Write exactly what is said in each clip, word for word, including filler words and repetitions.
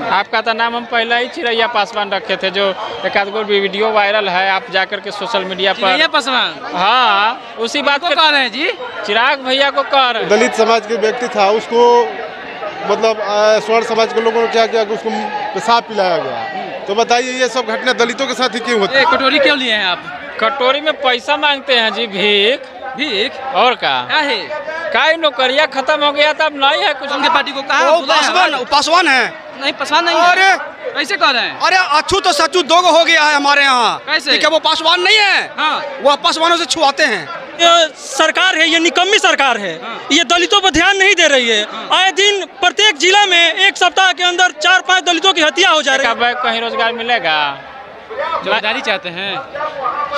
आपका तो नाम हम पहले ही चैरैया पासवान रखे थे, जो एक आध गो वीडियो वायरल है, आप जाकर के सोशल मीडिया पर। चैरैया पासवान, हाँ उसी बात को कह रहे हैं जी, चिराग भैया को कह रहे हैं। दलित समाज के व्यक्ति था, उसको मतलब स्वर्ण समाज के लोगों ने क्या किया कि उसको पेशाब पिलाया गया। तो बताइए ये सब घटना दलितों के साथ ही क्यों होती है? कटोरी क्यों लिए हैं आप? कटोरी में पैसा मांगते हैं जी, भीख भीख और का है का नौकरिया खत्म हो गया था, अब नहीं है कुछ। उनके पार्टी को कहा पासवान पासवान है, नहीं पासवान नहीं। अरे कैसे कह रहे हैं? अरे अच्छू तो सच्चू दो हो गया है हमारे यहाँ, कैसे क्या वो पासवान नहीं है? हाँ। वो पासवानों से छुआते हैं। सरकार है ये निकम्मी सरकार है। हाँ। ये दलितों पर ध्यान नहीं दे रही है। हाँ। आए दिन प्रत्येक जिला में एक सप्ताह के अंदर चार पांच दलितों की हत्या हो जा रही है। कहीं रोजगार मिलेगा? चौकीदारी चाहते हैं?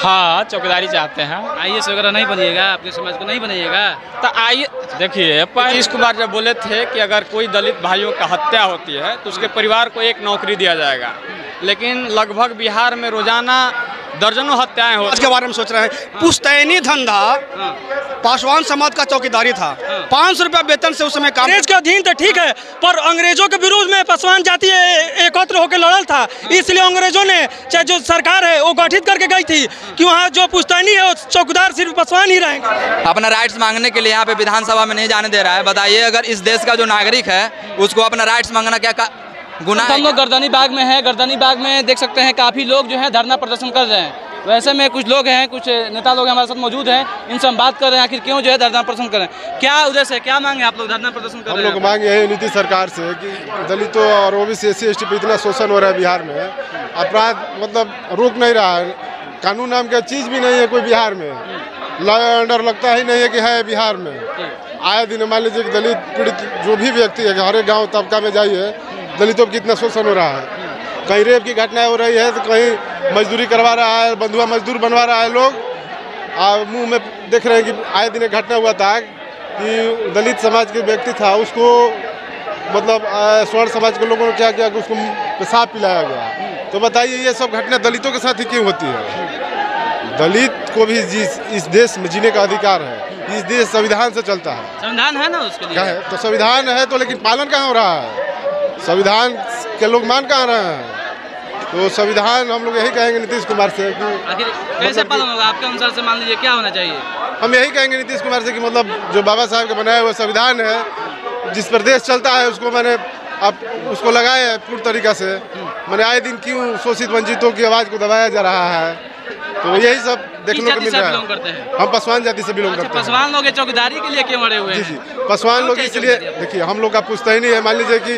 हाँ चौकीदारी चाहते हैं। आईएएस वगैरह नहीं बनिएगा, आपके समाज को नहीं बनिएगा तो आइए। देखिए नीतीश कुमार जब बोले थे कि अगर कोई दलित भाइयों का हत्या होती है तो उसके परिवार को एक नौकरी दिया जाएगा, लेकिन लगभग बिहार में रोजाना दर्जनों हत्याएं हो। आज के बारे में सोच रहे हैं। पुश्तैनी धंधा पासवान समाज का चौकीदारी था, पाँच सौ रुपया वेतन से उस समय काम। अंग्रेज के अधीन था ठीक है, पर अंग्रेजों के विरोध में पासवान जाति एकत्र होकर लड़ल था, इसलिए अंग्रेजों ने चाहे जो सरकार है वो गठित करके गई थी कि वहाँ जो पुश्तैनी है चौकीदार सिर्फ पासवान ही रहेंगे। अपना राइट्स मांगने के लिए यहाँ पे विधानसभा में नहीं जाने दे रहा है। बताइए अगर इस देश का जो नागरिक है उसको अपना राइट्स मांगना क्या गुनाह? हम लोग गर्दनी बाग में है, गर्दनी बाग में देख सकते हैं काफ़ी लोग जो है धरना प्रदर्शन कर रहे हैं। वैसे में कुछ लोग हैं, कुछ नेता लोग हमारे साथ मौजूद हैं, इनसे हम बात कर रहे हैं आखिर क्यों जो है धरना प्रदर्शन कर रहे हैं, क्या उद्देश्य है, क्या मांगे आप लोग धरना प्रदर्शन कर रहे हैं? हम लोग मांग यही नीतीश सरकार से कि दलितों और ओबीसी एससी एसटी पे इतना शोषण हो रहा है बिहार में, अपराध मतलब रोक नहीं रहा है, कानून नाम का चीज़ भी नहीं है कोई बिहार में, लॉ एंड ऑर्डर लगता ही नहीं है कि है बिहार में। आए दिन मान लीजिए कि दलित पीड़ित जो भी व्यक्ति है हर एक गाँव तबका में जाइए, दलितों पर कितना शोषण हो रहा है, कहीं रेप की घटनाएं हो रही है तो कहीं मजदूरी करवा रहा है, बंधुआ मजदूर बनवा रहा है लोग। और मुंह में देख रहे हैं कि आए दिन एक घटना हुआ था कि दलित समाज के व्यक्ति था, उसको मतलब स्वर्ण समाज के लोगों ने क्या किया कि उसको पेशाब पिलाया गया। तो बताइए ये सब घटना दलितों के साथ ही क्यों होती है? दलित को भी इस देश में जीने का अधिकार है, इस देश संविधान से चलता है। संविधान है ना उसके लिए, तो संविधान है तो लेकिन पालन कहाँ हो रहा है? संविधान के लोग मान कहाँ रहे हैं? तो संविधान हम लोग यही कहेंगे नीतीश कुमार से कि आखिर कैसे पालन होगा आपके अनुसार से, मान लीजिए क्या होना चाहिए? हम यही कहेंगे नीतीश कुमार से कि मतलब जो बाबा साहब के बनाए हुए संविधान है, जिस पर देश चलता है, उसको मैंने आप उसको लगाए हैं पूर्ण तरीका से। मैंने आए दिन क्यों शोषित वंचितों की आवाज़ को दबाया जा रहा है? तो यही सब देखने को मिल रहा है। हम पासवान जाति से बिलोंग करते हैं। पासवान लोग चौकीदारी के लिए क्यों अड़े हुए हैं? जी जी पासवान लोग इसलिए, देखिए हम लोग का पुश्तैनी है, मान लीजिए कि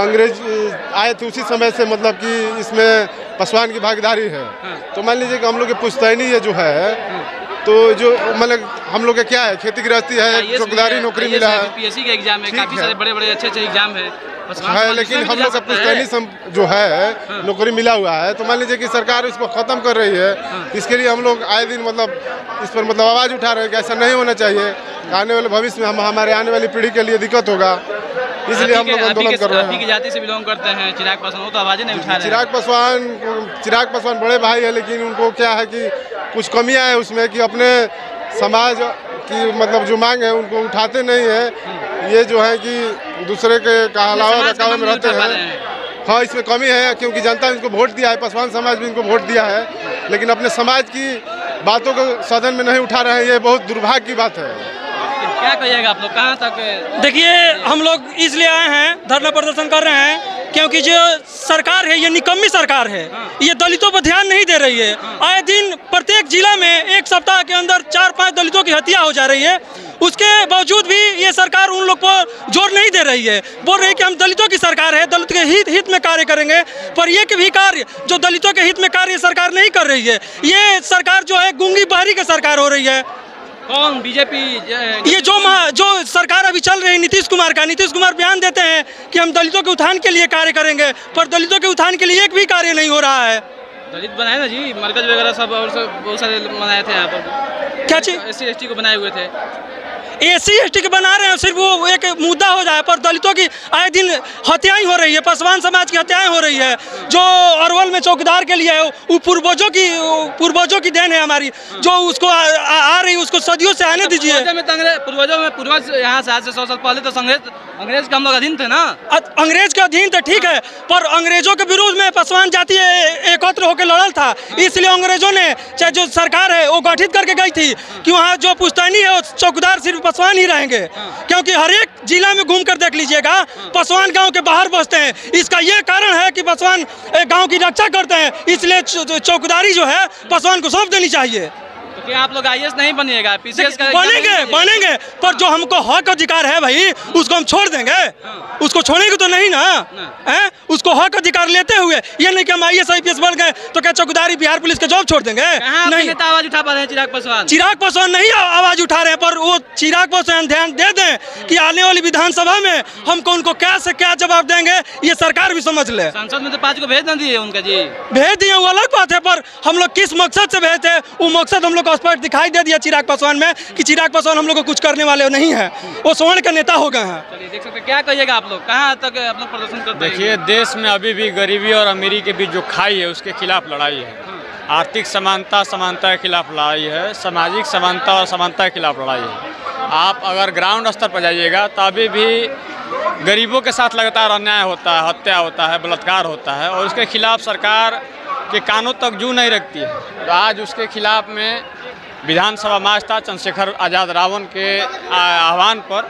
अंग्रेज आए थे उसी समय से मतलब कि इसमें पासवान की भागीदारी है। तो मान लीजिए कि हम लोग के पुश्तैनी ये जो है, तो जो मतलब हम लोग का क्या है, खेती गृहस्थी है, चौकीदारी नौकरी मिला है, यूपीएससी के एग्जाम है, काफी सारे बड़े बड़े अच्छे अच्छे एग्जाम है है लेकिन हम लोग का पुश्तैनी जो है नौकरी मिला हुआ है। तो मान लीजिए कि सरकार इसको खत्म कर रही है, इसके लिए हम लोग आए दिन मतलब इस पर मतलब आवाज़ उठा रहे हैं कि ऐसा नहीं होना चाहिए, आने वाले भविष्य में हम हमारे आने वाली पीढ़ी के लिए दिक्कत होगा, इसलिए हम लोग आंदोलन कर रहे हैं। आप की जाति से बिलोंग करते हैं चिराग पासवान, तो आवाज़ें नहीं उठा रहे हैं। चिराग पासवान चिराग पासवान बड़े भाई है, लेकिन उनको क्या है कि कुछ कमियाँ हैं उसमें कि अपने समाज की मतलब जो मांग है उनको उठाते नहीं है, ये जो है कि दूसरे के कहलावा रकावा में रहते हैं। हाँ इसमें कमी है, क्योंकि जनता ने इनको वोट दिया है, पासवान समाज भी इनको वोट दिया है, लेकिन अपने समाज की बातों को सदन में नहीं उठा रहे हैं, ये बहुत दुर्भाग्य की बात है। क्या कहिएगा आप लोग कहाँ तक? देखिए हम लोग इसलिए आए हैं धरना प्रदर्शन कर रहे हैं क्योंकि जो सरकार है ये निकम्मी सरकार है, ये दलितों पर ध्यान नहीं दे रही है। आए दिन प्रत्येक जिला में एक सप्ताह के अंदर चार पांच दलितों की हत्या हो जा रही है, उसके बावजूद भी ये सरकार उन लोग पर जोर नहीं दे रही है, बोल रही है कि हम दलितों की सरकार है, दलित के हित हित में कार्य करेंगे, पर यह कि भी कार्य जो दलितों के हित में कार्य सरकार नहीं कर रही है, ये सरकार जो है गूंगी बहरी की सरकार हो रही है। कौन बीजेपी ये जो जो सरकार अभी चल रही है नीतीश कुमार का, नीतीश कुमार बयान देते हैं कि हम दलितों के उत्थान के लिए कार्य करेंगे, पर दलितों के उत्थान के लिए एक भी कार्य नहीं हो रहा है। दलित बनाए ना जी मरकज वगैरह सब, और सब बहुत सारे बनाए थे यहाँ पर, क्या चीज एस सी एस टी को बनाए हुए थे, एससी एसटी के बना रहे हैं, सिर्फ वो एक मुद्दा हो जाए, पर दलितों की आए दिन हत्याएं हो रही है, पासवान समाज की हत्याएं हो रही है। जो अरवल में चौकीदार के लिए है वो पूर्वजों की पूर्वजों की देन है हमारी, जो उसको आ, आ, आ रही है उसको सदियों से आने दीजिए। पूर्वजों में पूर्वज यहाँ से आज से सौ साल पहले तो संघर्ष अंग्रेज का हम लोग अधीन थे ना, अंग्रेज के अधीन थे ठीक है, पर अंग्रेजों के विरोध में पासवान जाति एकत्र होकर लड़ल था, इसलिए अंग्रेजों ने चाहे जो सरकार है वो गठित करके गई थी कि वहाँ जो पुश्तैनी है चौकीदार सिर्फ पासवान ही रहेंगे, क्योंकि हर एक जिला में घूम कर देख लीजिएगा पासवान गाँव के बाहर बसते हैं। इसका ये कारण है कि पासवान गाँव की रक्षा करते हैं, इसलिए चौकीदारी जो है पासवान को सौंप देनी चाहिए। कि आप लोग आई ए एस नहीं बनिएगा, पी सी एस का बनेंगे बनेंगे पर जो हमको हक अधिकार है भाई उसको हम छोड़ देंगे, उसको छोड़ेंगे तो नहीं ना, है उसको हक अधिकार लेते हुए, ये नहीं कि हम I A S I P S बन गए तो क्या चौकीदारी बिहार पुलिस के जॉब छोड़ देंगे। नहीं नेता आवाज उठा पा रहे हैं, चिराग पासवान चिराग पासवान नहीं आवाज उठा रहे हैं, पर वो चिराग पासवान ध्यान दे दें कि आने वाली विधानसभा में हमको उनको क्या से क्या जवाब देंगे, ये सरकार भी समझ ले। सांसद में तो पाँच को भेज ना दिए उनका जी, भेज दिए वो अलग बात है, पर हम लोग किस मकसद से भेज थे वो मकसद हम लोग स्पष्ट दिखाई दे दिया चिराग पासवान में कि चिराग पासवान हम लोग को कुछ करने वाले नहीं है, वो स्वर्ण का नेता हो गए हैं। चलिए देख सकते क्या कहिएगा आप लोग, कहाँ तक आप लोग प्रदर्शन करते हैं? देखिए देश में अभी भी गरीबी और अमीरी के बीच जो खाई है उसके खिलाफ लड़ाई है, आर्थिक समानता समानता के खिलाफ लड़ाई है, सामाजिक समानता और समानता के खिलाफ लड़ाई है। आप अगर ग्राउंड स्तर पर जाइएगा तो अभी भी गरीबों के साथ लगातार अन्याय होता है, हत्या होता है, बलात्कार होता है, और उसके खिलाफ सरकार के कानों तक जू नहीं रखती है। तो आज उसके खिलाफ में विधानसभा मार्च था चंद्रशेखर आज़ाद रावण के आह्वान पर,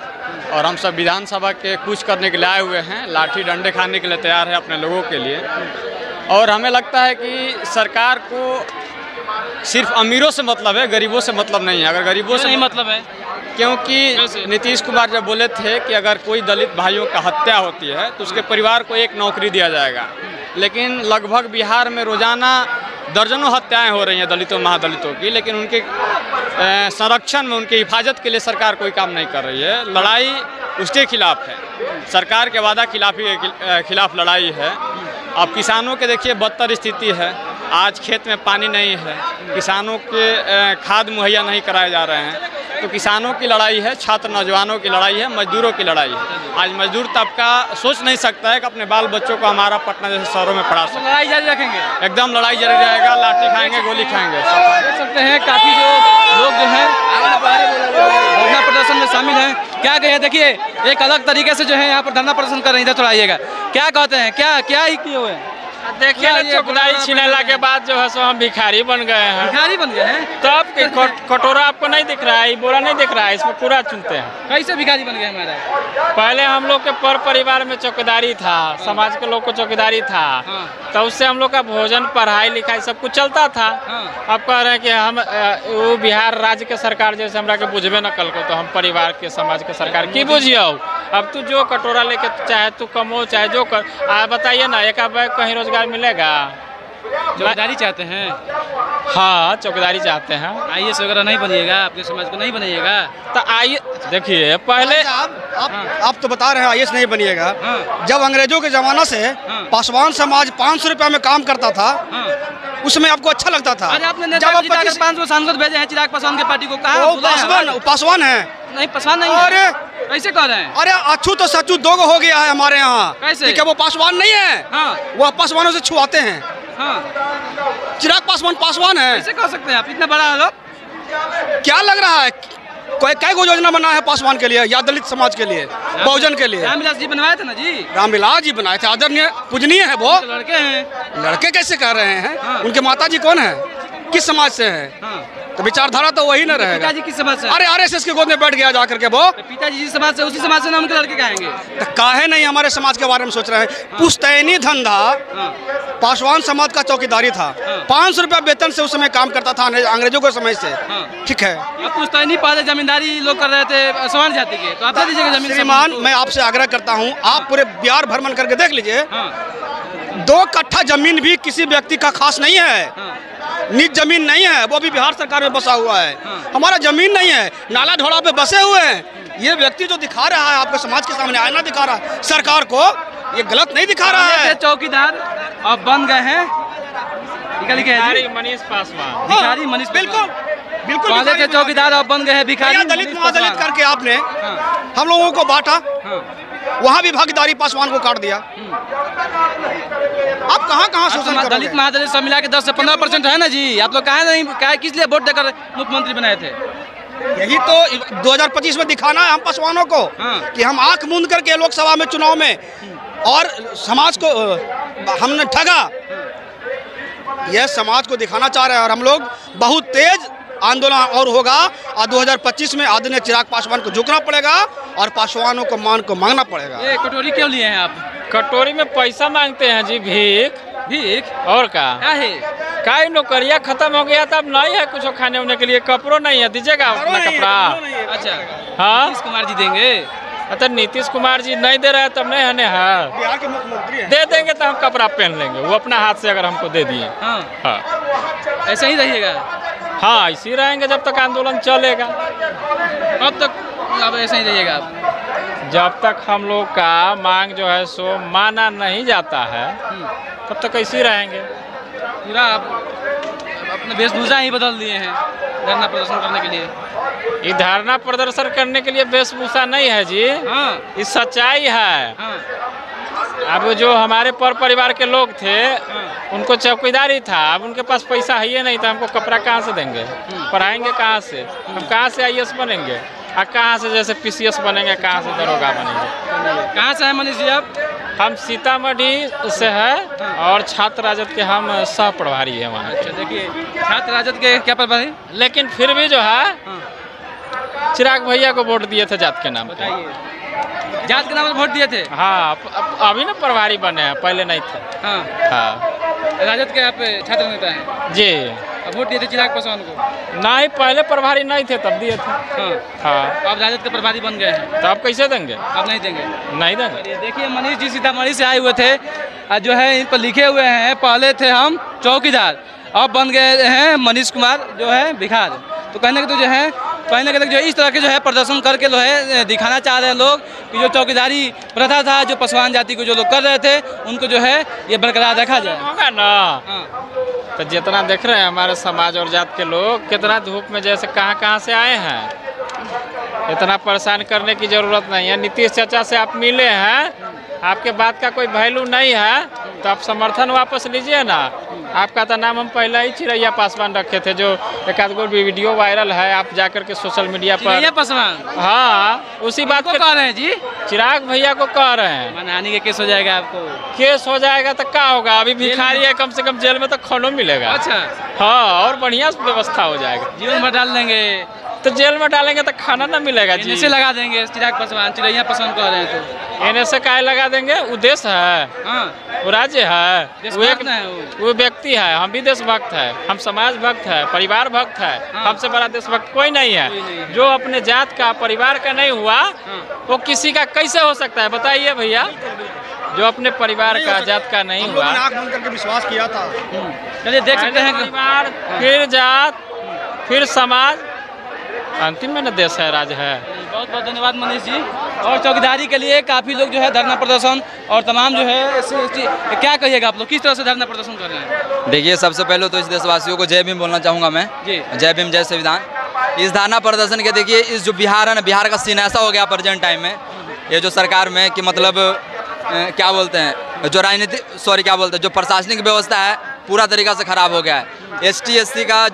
और हम सब विधानसभा के कुछ करने के लिए आए हुए हैं, लाठी डंडे खाने के लिए तैयार है अपने लोगों के लिए। और हमें लगता है कि सरकार को सिर्फ अमीरों से मतलब है, गरीबों से मतलब नहीं है। अगर गरीबों से नहीं मतलब है, क्योंकि नीतीश कुमार जब बोले थे कि अगर कोई दलित भाइयों का हत्या होती है तो उसके परिवार को एक नौकरी दिया जाएगा, लेकिन लगभग बिहार में रोज़ाना दर्जनों हत्याएं हो रही हैं दलितों महादलितों की, लेकिन उनके संरक्षण में उनके हिफाजत के लिए सरकार कोई काम नहीं कर रही है। लड़ाई उसके खिलाफ है, सरकार के वादा खिलाफी के खिलाफ लड़ाई है। अब किसानों के देखिए बदतर स्थिति है, आज खेत में पानी नहीं है, किसानों के खाद मुहैया नहीं कराए जा रहे हैं, तो किसानों की लड़ाई है, छात्र नौजवानों की लड़ाई है, मजदूरों की लड़ाई है। आज मजदूर तबका सोच नहीं सकता है कि अपने बाल बच्चों को हमारा पटना जैसे शहरों में पढ़ा सकते हैं। लड़ाई जारी रखेंगे, एकदम लड़ाई जारी रहेगा, लाठी खाएंगे, गोली खाएंगे। देख सकते हैं काफ़ी जो लोग जो हैं धरना प्रदर्शन में शामिल हैं, क्या कहे देखिए एक अलग तरीके से जो है यहाँ पर धरना प्रदर्शन कर रहे हैं, इधर थोड़ा आइएगा, क्या कहते हैं, क्या क्या ही किए हुए हैं? देखिए चौकीदारी छीनला के बाद जो है सो हम भिखारी बन गए हैं। भिखारी बन गए हैं तो आपके कटोरा आपको नहीं दिख रहा है, बोरा नहीं दिख रहा है, इसमें पूरा चुनते हैं। कैसे भिखारी बन गए हमारा? पहले हम लोग के पर परिवार में चौकीदारी था, समाज के लोग को चौकीदारी था, तो उससे हम लोग का भोजन पढ़ाई लिखाई सब कुछ चलता था। अब कह रहे हैं कि हम वो बिहार राज्य के सरकार जैसे हमरा के बुझबे न कल को, तो हम परिवार के समाज के सरकार की बुझियो। अब तू जो कटोरा लेके चाहे तू कमो चाहे जो कर, आप बताइए ना एक बैग कहीं रोजगार मिलेगा? चौकीदारी चाहते हैं? हाँ चौकीदारी चाहते हैं। आई ए एस वगैरह नहीं बनिएगा, आपके समाज को नहीं बनिएगा तो आई देखिए पहले आप, हाँ। आप तो बता रहे हैं आई ए एस नहीं बनिएगा, हाँ। जब अंग्रेजों के ज़माना से हाँ। पासवान समाज पाँच सौ रुपया में काम करता था, हाँ। उसमें आपको अच्छा लगता था। आपने जब आप पाँच सौ सांसद भेजे हैं चिराग पासवान की पार्टी को, कहा पासवान है नहीं पासवान नहीं, अरे कैसे कह रहे हैं? अरे अच्छू तो सचू दो हो गया है हमारे यहाँ, क्या वो पासवान नहीं है? वो पासवानों से छुआते हैं। हाँ। चिराग पासवान पासवान है, कैसे कह सकते हैं आप? इतना बड़ा लोग क्या लग रहा है? कोई क्या को योजना बना है पासवान के लिए या दलित समाज के लिए, बहुजन के लिए? रामविलास जी बनवाए थे ना जी, रामविलास जी बनाए थे, आदरणीय पूजनीय है, वो लड़के हैं। लड़के कैसे कह रहे हैं? हाँ। उनके माता जी कौन है, किस समाज से है? हाँ। तो विचारधारा तो वही ना रहेगा। पिताजी किस समाज से? अरे आर एस एस के गोद में बैठ गया जा करके वो। तो पिताजी जिस समाज से उसी समाज से ना उनके लड़के कहेंगे तो काहे नहीं हमारे समाज के बारे में सोच रहे हैं? हाँ। पुश्तैनी धंधा हाँ। पासवान समाज का चौकीदारी था, हाँ। पाँच सौ रुपया वेतन से उस समय काम करता था अंग्रेजों के समय से, ठीक हाँ। है। पुश्तैनी पहले जमींदारी लोग कर रहे थे समान जाति के, तो आप दे दीजिएगा जमीन। श्रीमान मैं आपसे आग्रह करता हूँ, आप पूरे बिहार भ्रमण करके देख लीजिए, दो कट्ठा जमीन भी किसी व्यक्ति का खास नहीं है, निज जमीन नहीं है, वो भी बिहार सरकार में बसा हुआ है। हाँ। हमारा जमीन नहीं है, नाला ढोड़ा पे बसे हुए हैं। ये व्यक्ति जो दिखा रहा है आपके समाज के सामने आईना दिखा रहा है, सरकार को ये गलत नहीं दिखा रहा है। चौकीदार अब बन गए हैं मनीष पासवान, मनीष बिल्कुल बिल्कुल पहले के चौकीदार अब बन गए हैं भिखारी। दलित महादलित करके आपने हम लोगों को बांटा, वहाँ भी भागीदारी पासवान को काट दिया। आप कहाँ कहाँ शोषण कर दलित महादलित सब मिला के दस से पंद्रह परसेंट है ना जी, आप लोग कहा नहीं, कहा किस लिए वोट देकर मुख्यमंत्री बनाए थे? यही तो दो हज़ार पच्चीस में दिखाना है हम पासवानों को हाँ। कि हम आंख मूंद करके लोकसभा में चुनाव में और समाज को हमने ठगा, यह समाज को दिखाना चाह रहे हैं। और हम लोग बहुत तेज आंदोलन और होगा और दो हज़ार पच्चीस में आदरणीय चिराग पासवान को झुकना पड़ेगा और पासवानों को मान को मांगना पड़ेगा। ये कटोरी क्यों लिए हैं आप? कटोरी में पैसा मांगते हैं जी, भीख भीख और का का नौकरिया खत्म हो गया, तब नहीं है कुछ खाने उने के लिए, कपड़ों नहीं है, दीजिएगा अपना कपड़ा। अच्छा हाँ, नीतीश कुमार जी देंगे? अच्छा नीतीश कुमार जी नहीं दे रहे हैं तब नहीं है, हाँ बिहार के मुख्यमंत्री दे देंगे तो हम कपड़ा पहन लेंगे, वो अपना हाथ से अगर हमको दे दिए हाँ ऐसा ही रहिएगा। हाँ ऐसे रहेंगे जब तक आंदोलन चलेगा, तब तक ऐसा ही रहिएगा जब तक हम लोग का मांग जो है सो माना नहीं जाता है, तब तक ऐसे ही रहेंगे। पूरा आप अपने वेशभूषा ही बदल दिए हैं धरना प्रदर्शन करने के लिए। ये धरना प्रदर्शन करने के लिए वेशभूषा नहीं है जी, ये सच्चाई है। अब जो हमारे पर परिवार के लोग थे उनको चौकीदारी था, अब उनके पास पैसा है ही नहीं था, हमको कपड़ा कहाँ से देंगे, पढ़ाएंगे कहाँ से, हम कहाँ से आई ए एस बनेंगे और कहाँ से जैसे पी सी एस बनेंगे, कहाँ से दरोगा बनेंगे। कहाँ से है मनीष जी आप? हम सीतामढ़ी से है और छात्र राजद के हम सह प्रभारी है वहाँ। अच्छा देखिए छात्र राजद के क्या प्रभारी, लेकिन फिर भी जो है चिराग भैया को वोट दिए थे जात के नाम पे। जात के नाम पे वोट दिए थे हाँ, अभी ना प्रभारी बने हैं, पहले नहीं थे हाँ हाँ। राजद के आप छात्र नेता हैं जी, वोट दिए थे चिराग पासवान को? नहीं, पहले प्रभारी नहीं थे तब दिए थे हाँ हाँ। तो आप राजद के प्रभारी बन गए हैं तो आप कैसे देंगे? आप नहीं देंगे? नहीं देंगे। देखिए मनीष जी सीतामढ़ी से आए हुए थे और जो है इन पर लिखे हुए हैं, पहले थे हम चौकीदार अब बन गए हैं मनीष कुमार जो है भिखार। तो कहने के तो जो है कहने के तो जो इस तरह के जो है प्रदर्शन करके जो है दिखाना चाह रहे हैं लोग कि जो चौकीदारी प्रथा था जो पासवान जाति को जो लोग कर रहे थे उनको जो है ये बरकरार रखा जाए होगा ना। तो जितना देख रहे हैं हमारे समाज और जात के लोग कितना धूप में जैसे कहाँ कहाँ से आए हैं, इतना परेशान करने की ज़रूरत नहीं है। नीतीश चाचा से आप मिले हैं, आपके बात का कोई वैल्यू नहीं है तो आप समर्थन वापस लीजिए ना। आपका तो नाम हम पहले ही चैरैया पासवान रखे थे, जो एक आध गो वीडियो वायरल है, आप जाकर के सोशल मीडिया पर चैरैया पासवान हाँ उसी बात को कह रहे हैं जी, चिराग भैया को कह रहे हैं। मनहानि का केस हो जाएगा आपको, केस हो जाएगा तो क्या होगा, अभी भिखारी है कम से कम जेल में तो खाना मिलेगा। अच्छा हाँ, और बढ़िया व्यवस्था हो जाएगा, जीवन भर डाल देंगे तो जेल में डालेंगे तो खाना ना मिलेगा जी, एन एस ए लगा देंगे चिराग पासवान चिरैया पासवान कह रहे हैं तो एन एस ए का लगा देंगे। वो देश है हाँ, वो राज्य है, वो एक वो व्यक्ति है, हम भी देशभक्त है, हम समाज भक्त है, परिवार भक्त है हाँ। हमसे बड़ा देशभक्त कोई नहीं है, कोई नहीं है। जो अपने जात का परिवार का नहीं हुआ हाँ। वो किसी का कैसे हो सकता है बताइए भैया, जो अपने परिवार का जात का नहीं हुआ। आंख बंद करके विश्वास किया था, चलिए देख सकते हैं परिवार फिर जात फिर समाज, अंतिम में न देश है राज है। बहुत बहुत धन्यवाद मनीष जी। और चौकीदारी के लिए काफ़ी लोग जो है धरना प्रदर्शन और तमाम जो है क्या कहिएगा आप लोग किस तरह से धरना प्रदर्शन कर रहे हैं? देखिए सबसे पहले तो इस देशवासियों को जय भीम बोलना चाहूँगा मैं, जय भीम जय संविधान। इस धरना प्रदर्शन के देखिए इस जो बिहार है ना, बिहार का सीन ऐसा हो गया प्रेजेंट टाइम में ये जो सरकार में कि मतलब क्या बोलते हैं जो राजनीतिक सॉरी क्या बोलते हैं जो प्रशासनिक व्यवस्था है पूरा तरीका से खराब हो गया है। एस टी एस सी का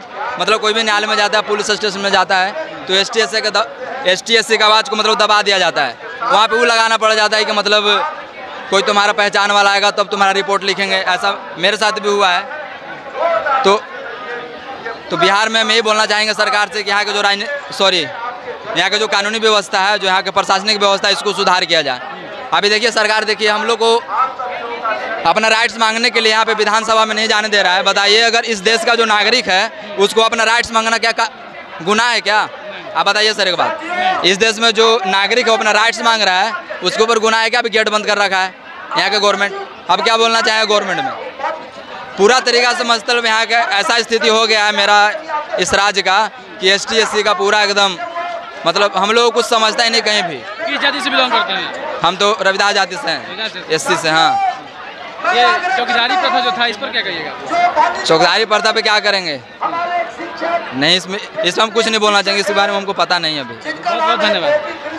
मतलब कोई भी न्यायालय में जाता है पुलिस स्टेशन में जाता है तो एस टी एस सी का एस टी एस सी का आवाज़ को मतलब दबा दिया जाता है, वहाँ पे वो लगाना पड़ जाता है कि मतलब कोई तुम्हारा पहचान वाला आएगा तब तुम्हारा रिपोर्ट लिखेंगे, ऐसा मेरे साथ भी हुआ है। तो तो बिहार में हम यही बोलना चाहेंगे सरकार से कि यहाँ के जो राज सॉरी यहाँ के जो कानूनी व्यवस्था है जो यहाँ के प्रशासनिक व्यवस्था है इसको सुधार किया जाए। अभी देखिए सरकार देखिए हम लोग को अपना राइट्स मांगने के लिए यहाँ पे विधानसभा में नहीं जाने दे रहा है, बताइए अगर इस देश का जो नागरिक है उसको अपना राइट्स मांगना क्या गुनाह है क्या? आप बताइए सर एक बात, इस देश में जो नागरिक है अपना राइट्स मांग रहा है उसके ऊपर गुनाह है क्या? अभी गेट बंद कर रखा है यहाँ का गवर्नमेंट, अब क्या बोलना चाहेंगे गवर्नमेंट में पूरा तरीका से मतलब यहाँ का ऐसा स्थिति हो गया है मेरा इस राज्य का कि एस टी एस सी का पूरा एकदम मतलब हम लोग कुछ समझता ही नहीं कहीं भी। किस जाति से बिलोंग करते हैं? हम तो रविदास जाति से हैं, एस सी से हाँ। ये चौकीदारी प्रथा जो था इस पर क्या कहिएगा? चौकीदारी प्रथा पे क्या करेंगे? नहीं इसमें इसमें हम कुछ नहीं बोलना चाहेंगे, इसके बारे में हमको पता नहीं है अभी। बहुत बहुत धन्यवाद।